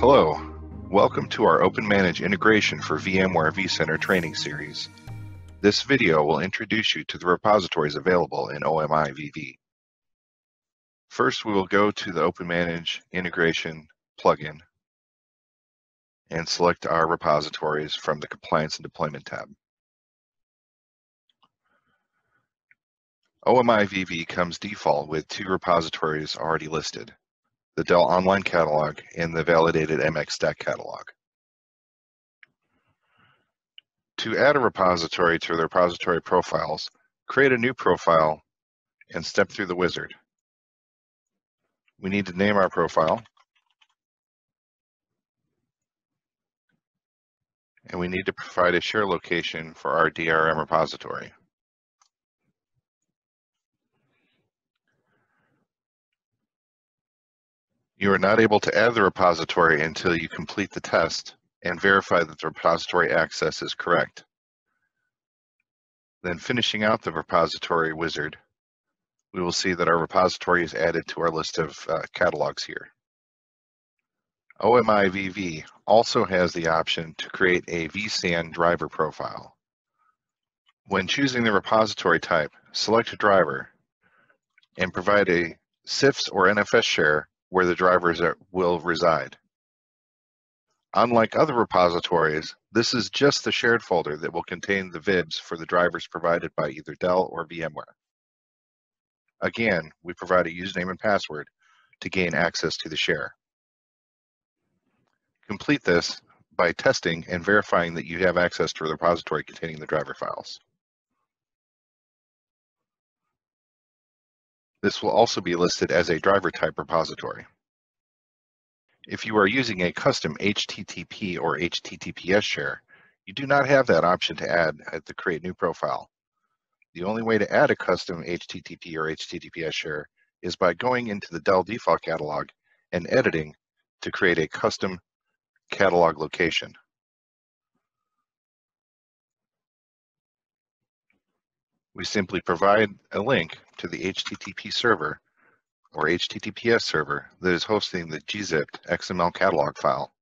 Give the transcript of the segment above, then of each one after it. Hello, welcome to our OpenManage Integration for VMware vCenter training series. This video will introduce you to the repositories available in OMIVV. First, we will go to the OpenManage Integration plugin and select our repositories from the Compliance and Deployment tab. OMIVV comes default with two repositories already listed, the Dell Online Catalog and the Validated MX Stack Catalog. To add a repository to the repository profiles, create a new profile and step through the wizard. We need to name our profile, and we need to provide a share location for our DRM repository. You are not able to add the repository until you complete the test and verify that the repository access is correct. Then, finishing out the repository wizard, we will see that our repository is added to our list of catalogs here. OMIVV also has the option to create a vSAN driver profile. When choosing the repository type, select a driver and provide a CIFS or NFS share where the drivers will reside. Unlike other repositories, this is just the shared folder that will contain the VIBs for the drivers provided by either Dell or VMware. Again, we provide a username and password to gain access to the share. Complete this by testing and verifying that you have access to the repository containing the driver files. This will also be listed as a driver type repository. If you are using a custom HTTP or HTTPS share, you do not have that option to add at the create new profile. The only way to add a custom HTTP or HTTPS share is by going into the Dell default catalog and editing to create a custom catalog location. We simply provide a link to the HTTP server or HTTPS server that is hosting the gzipped XML catalog file.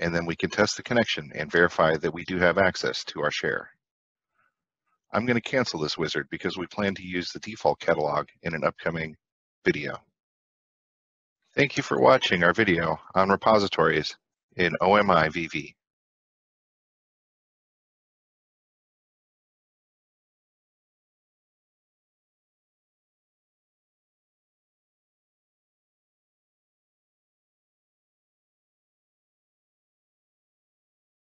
And then we can test the connection and verify that we do have access to our share. I'm going to cancel this wizard because we plan to use the default catalog in an upcoming video. Thank you for watching our video on repositories in OMIVV.